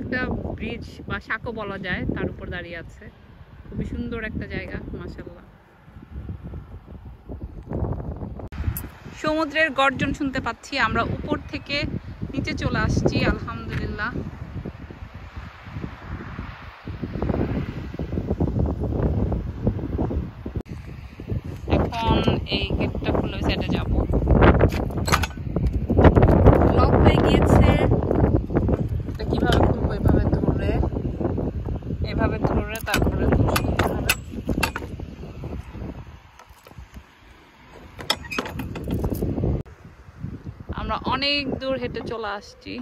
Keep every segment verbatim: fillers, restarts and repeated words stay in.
একটা ব্রিজ বা সাঁকো বলা যায়, তার উপর দাঁড়িয়ে আছে। খুবই সুন্দর একটা জায়গা মাশাআল্লাহ। সমুদ্রের গর্জন শুনতে পাচ্ছি, আমরা উপর থেকে নিচে চলে আসছি আলহামদুলিল্লাহ। এখন এই গেটটা খুলে সেটা যাব। লক হয়ে গিয়েছে, কিভাবে খুলবো? এভাবে ধরে এভাবে ধরে তারপরে আমরা অনেক দূর হেঁটে চলে আসছি।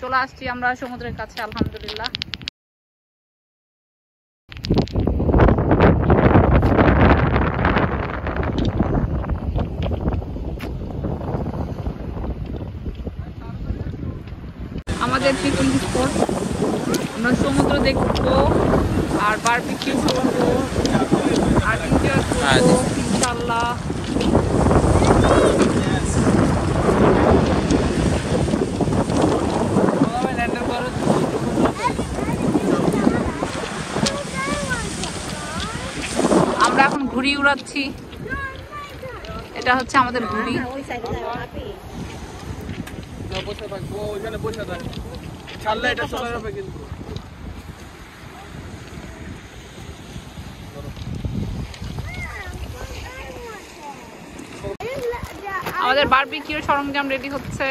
চলে আসছি আমরা সমুদ্রের কাছে আলহামদুলিল্লাহ। আমাদের পিকনিক স্পট, আমরা সমুদ্র দেখবো আর বারবিকিউ করবো আর এনজয় করবো ইনশাআল্লাহ। আমরা এখন ঘুড়ি উড়াচ্ছি, এটা হচ্ছে আমাদের ঘুড়ি। আমাদের বারবিকিউর সরঞ্জাম রেডি হচ্ছে।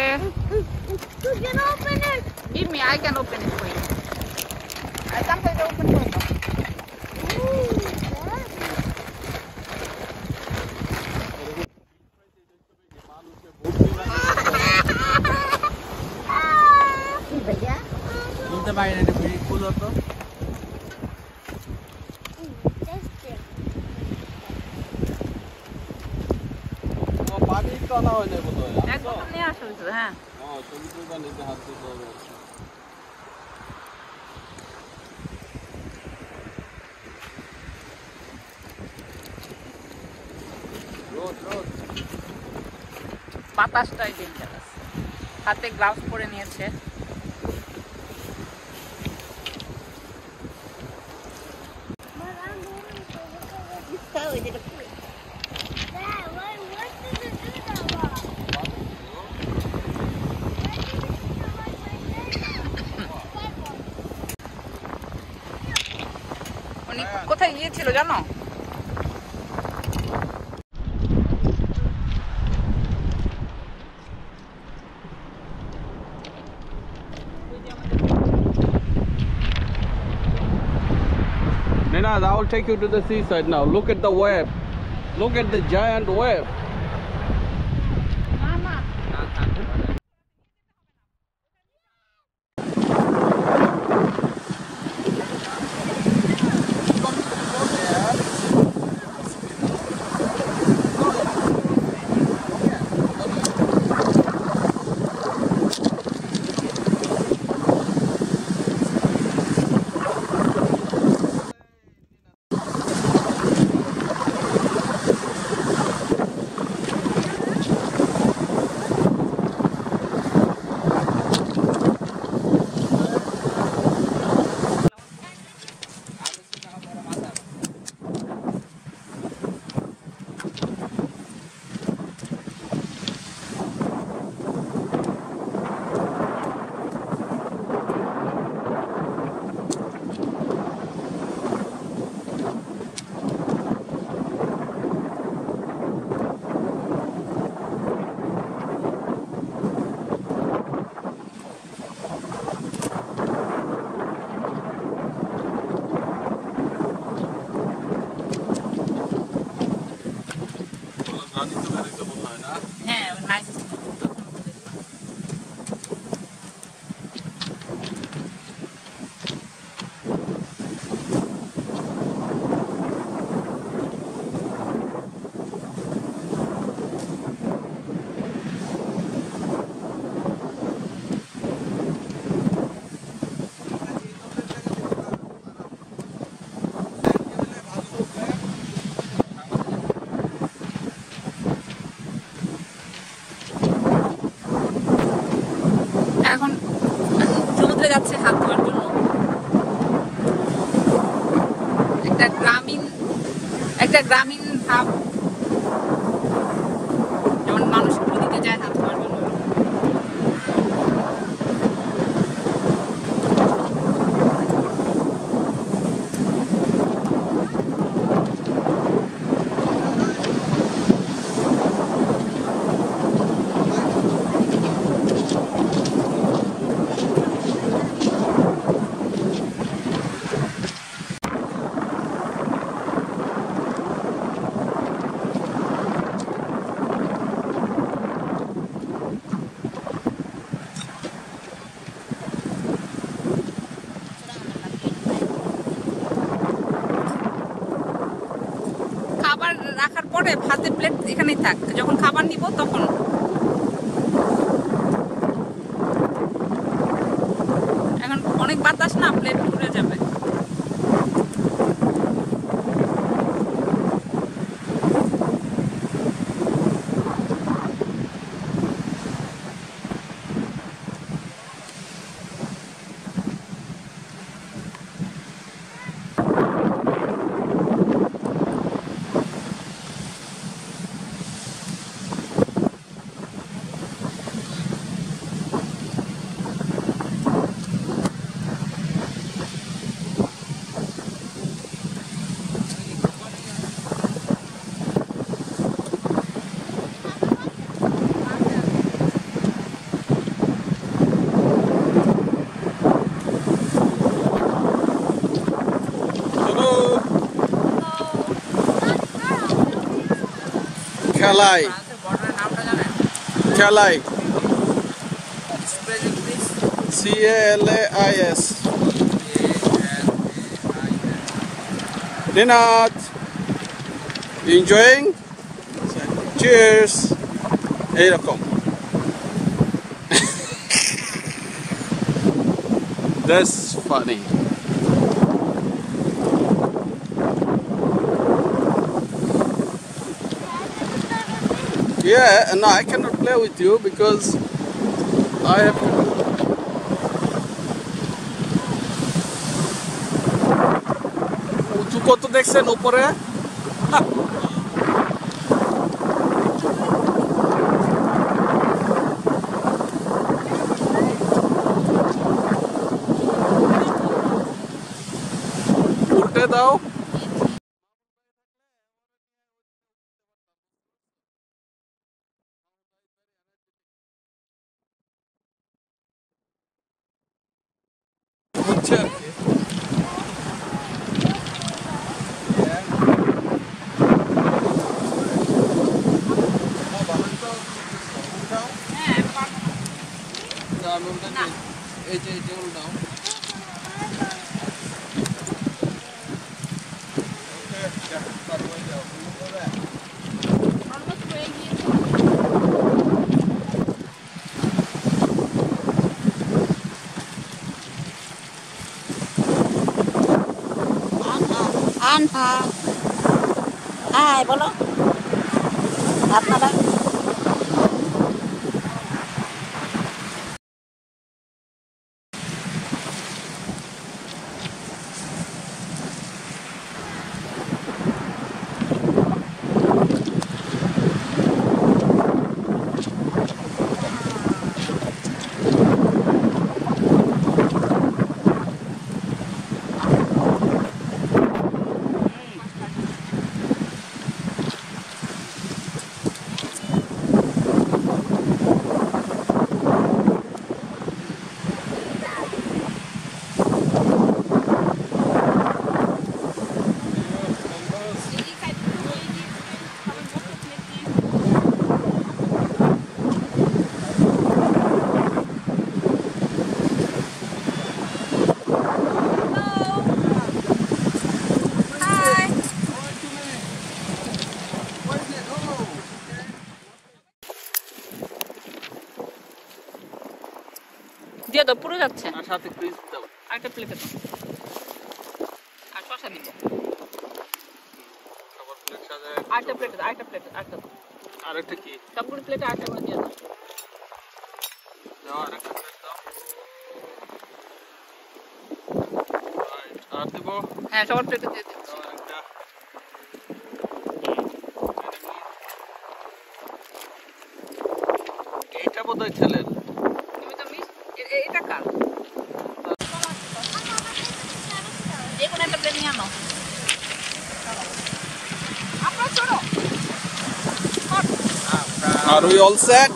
বাতাসটাই ডেঞ্জারাস, হাতে গ্লাভস পরে নিয়েছে। কোথায় গিয়েছিল জানো? I will take you to the seaside now. Look at the wave. Look at the giant wave. প্রতিটা গ্রামীণ হাব, যেমন মানুষ নদীতে যায় হাত ধোয়ার জন্য। রাখার পরে ভাতের প্লেট এখানেই থাক, যখন খাবার নিব তখন। এখন অনেক বাতাস না, প্লেট উড়ে যাবে। Calais. Calais. C A L A I S. Dinat. Enjoying? Cheers. Here I come. That's funny. Yeah, no, I cannot play with you because I have to do. You go to next and open it. Put it out. হ্যাঁ বলো আপনারা। দিয়ে দাও, পুরো যাচ্ছে। আর সাথে Chris দাও, আরেকটা প্লেট দাও, আর শসা দিব। আবার প্লেট সাজায়, আরেকটা প্লেট দাও, আরেকটা প্লেট, আরেকটা দাও, আরেকটা কি সবগুলো প্লেট আরেকটা করে দিয়ে দাও। দাও আরেকটা প্লেট দাও। রাইট, আর দেব। হ্যাঁ, সবার প্লেটে দিয়ে দাও আরেকটা। কোথায় ছিলেন? তুমি তো মিস এটা কার? দেখুন একটা প্লেট নিয়ে নাও। আপনারা চলো। Are we all set?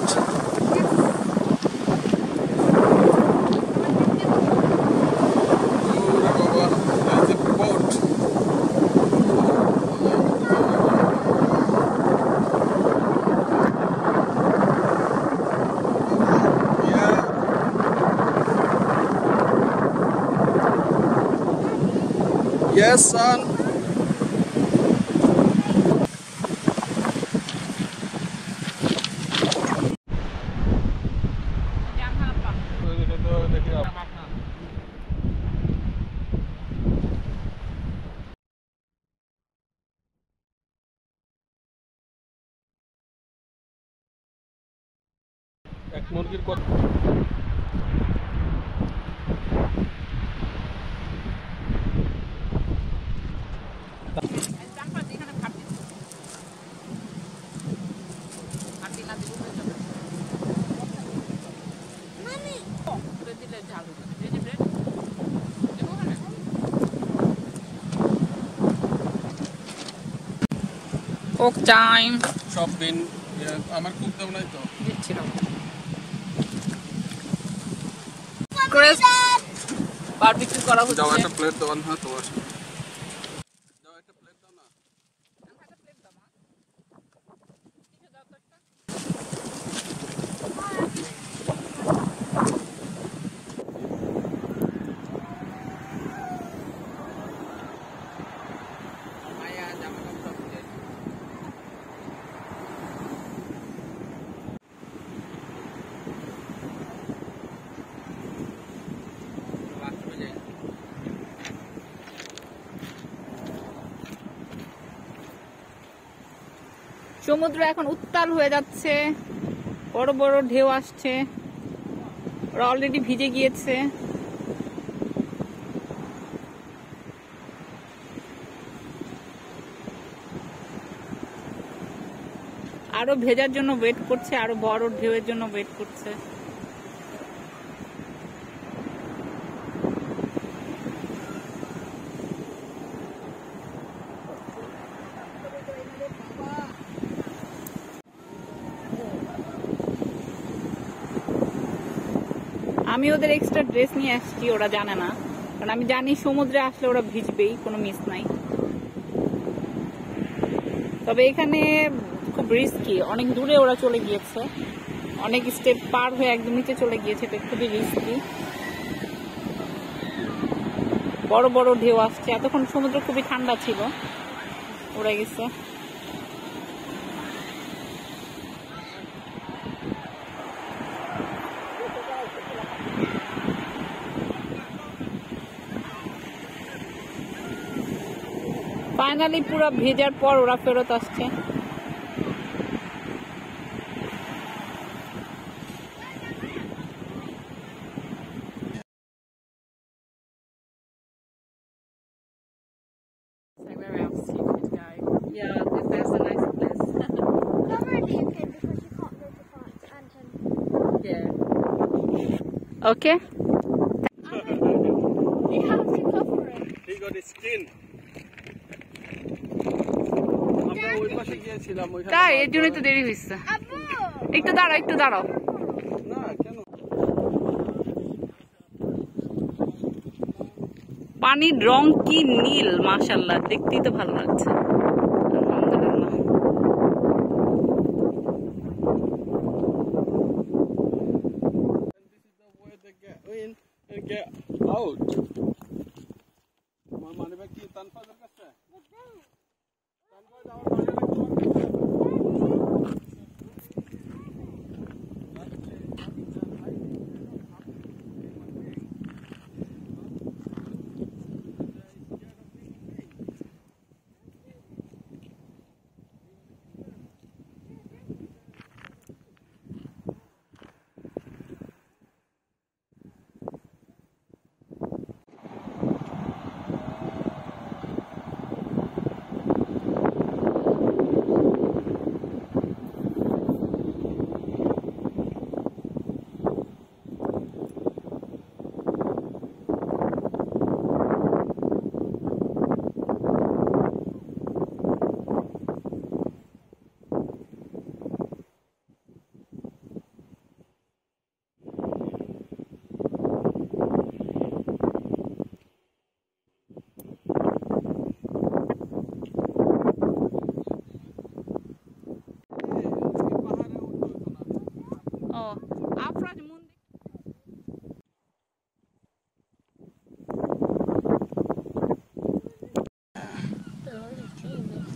Yes, son. এক মুরগির কত Cook time. Shop bin. Yeah, amar cook dao nai to. Dicchilo. Crisp. Barbecue kora hocche. Dao ekta plate dao na tomar. Dao ekta plate dao na. Amar ekta plate dao ma. Kichu dao to ekta. Maya jama kam to. সমুদ্র এখন উত্তাল হয়ে যাচ্ছে, বড় বড় ঢেউ আসছে, ওরা অলরেডি ভিজে গিয়েছে। আরো ভেজার জন্য ওয়েট করছে, আরো বড় ঢেউয়ের জন্য ওয়েট করছে। আমি ওদের এক্সট্রা ড্রেস নিয়ে আসছি, ওরা জানে না, কারণ আমি জানি সমুদ্রে আসলে ওরা ভিজবেই, কোনো মিস নাই। তবে এখানে খুব রিস্কি, অনেক দূরে ওরা চলে গিয়েছে, অনেক স্টেপ পার হয়ে একদম নিচে চলে গিয়েছে, এটা খুবই রিস্কি। বড় বড় ঢেউ আসছে, এতক্ষণ সমুদ্র খুবই ঠান্ডা ছিল, ওরা গেছে। ফাইনালি পুরো ভেজার পর ওরা ফেরত আসছে। Okay. He has to cover it. He got his skin. তাই এর জন্যই তো দেরি হয়েছে। একটু দাঁড়াও, একটু দাঁড়াও। পানির রং কি নীল, মাশাআল্লাহ, দেখতেই তো ভালো লাগছে।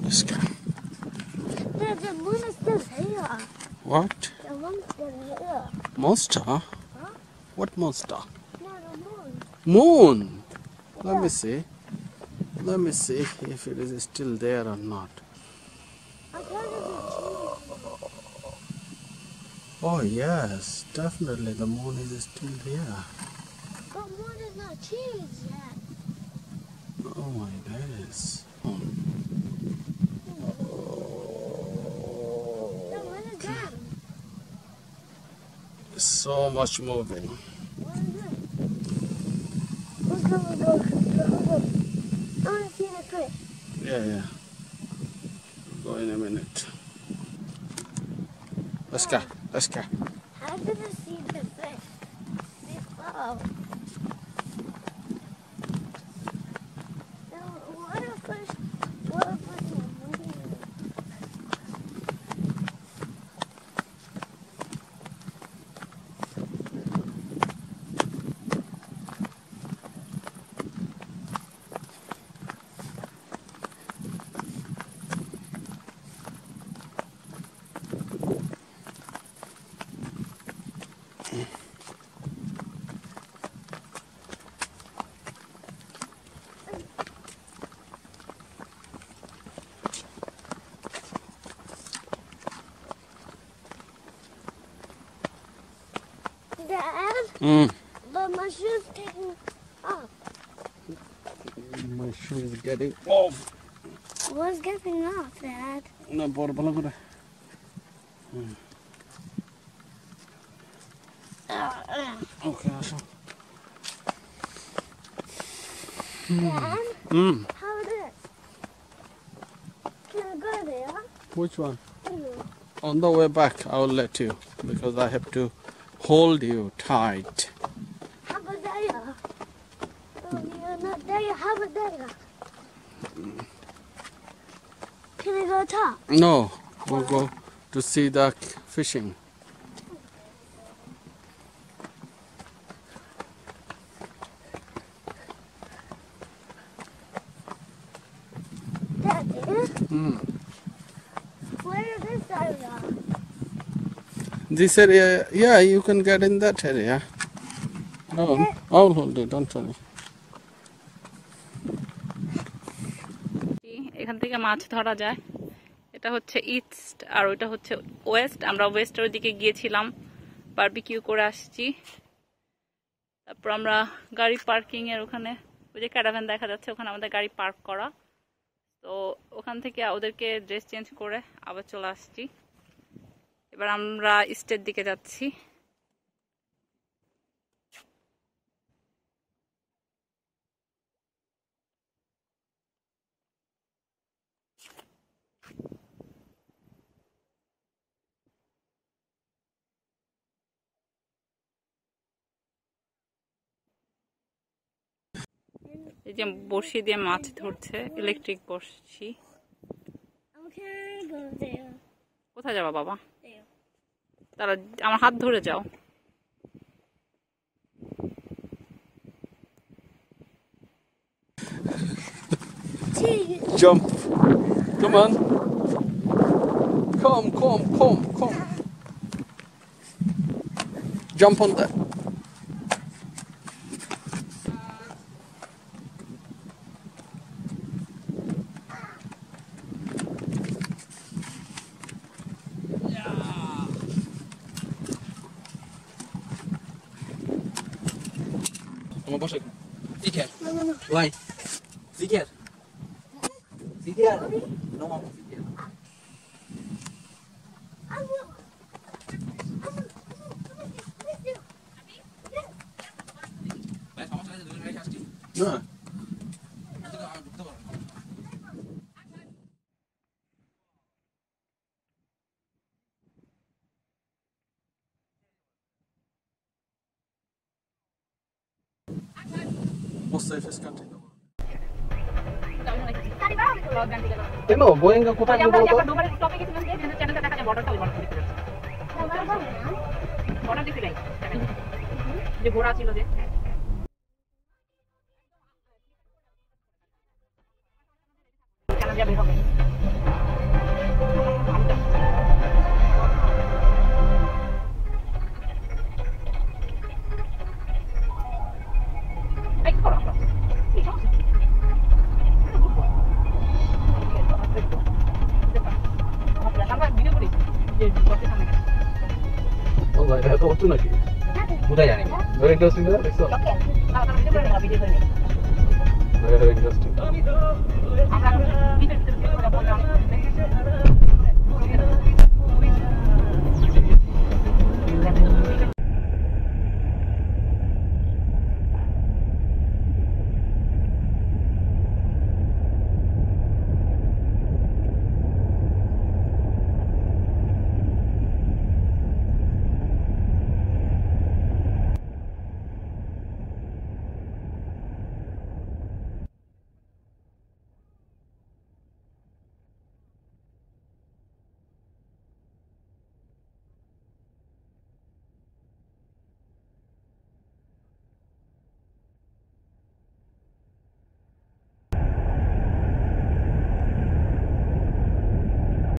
This guy. The, the moon is still here. What? The moon is still here. Monster? Huh? What monster? No, the moon. Moon? Yeah. Let me see. Let me see if it is still there or not. Oh yes, definitely the moon is still here. But moon is not changed yet. Oh my goodness. Oh. The moon is gone. So much moving. What is it? Let's go, let's go, let's go. I want to see the cliff. Yeah, yeah. We'll go in a minute. Let's go. Let's go. How did I see the fish? They fall. Now, what a fish. What a fish is moving. Mm. But my shoe's taking off. My shoe is getting off. What's getting off, Dad? No, but I'm gonna. Okay, so. Dad? Mm. How is it? Can I go there? Which one? Mm. On the way back, I'll let you because I have to. Hold you tight. How about there? Oh, you're not there. How about there? Can I go top? No, we'll go to see the fishing. That is? Mm. Where is this area? This area, yeah, you can get in that area. No, okay. I'll hold it, don't worry. এখান থেকে মাছ ধরা যায়। এটা হচ্ছে east আর ওটা হচ্ছে West. আমরা ওয়েস্টের দিকে গিয়েছিলাম, বারবিকিউ করে আসছি। তারপর আমরা গাড়ি পার্কিং এর ওখানে, ওই যে ক্যারাভান দেখা যাচ্ছে ওখানে আমাদের গাড়ি পার্ক করা। তো ওখান থেকে ওদেরকে ড্রেস চেঞ্জ করে আবার চলে আসছি। এবার আমরা ইস্টের দিকে যাচ্ছি। এই যে বড়শি দিয়ে মাছ ধরছে, ইলেকট্রিক বড়শি। কোথায় যাবা বাবা? তারা আমার হাত ধরে যাও। Jump. Come on. Come, come, come, come. Jump on that. Zikir. Why? Zikir. Zikir. No mama Zikir. No. কেন বোয়িং কোথায় যাবো আমরা ডোবারে টপে গেছি মানে যে চ্যানেলটা দেখা যায় বর্ডারটা ওই বর্ডার দেখতে যাচ্ছে বর্ডার দেখতে যাই যে ঘোড়া ছিল যে ya besok ya. Interesting there, so. Okay. Nah, video ini. Very interesting.